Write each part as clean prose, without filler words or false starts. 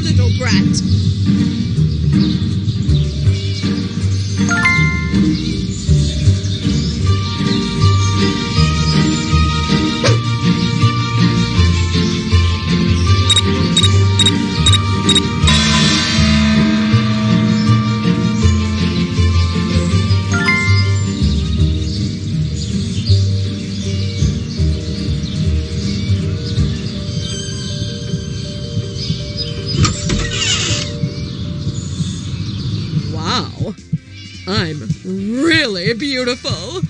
you little brat. I'm really beautiful.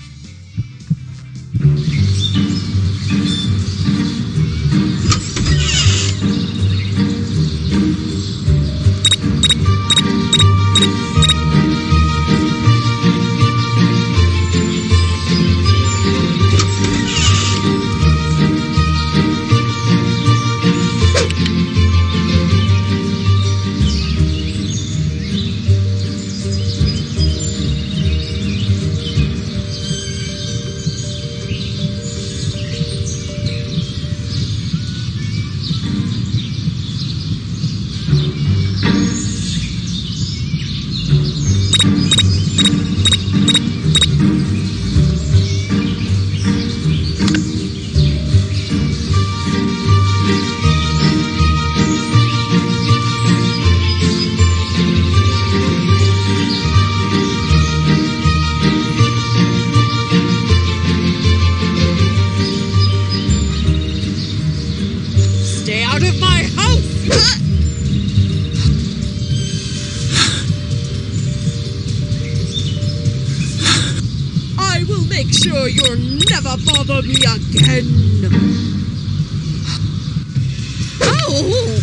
Make sure you'll never bother me again. Oh!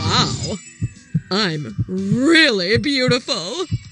Wow, I'm really beautiful.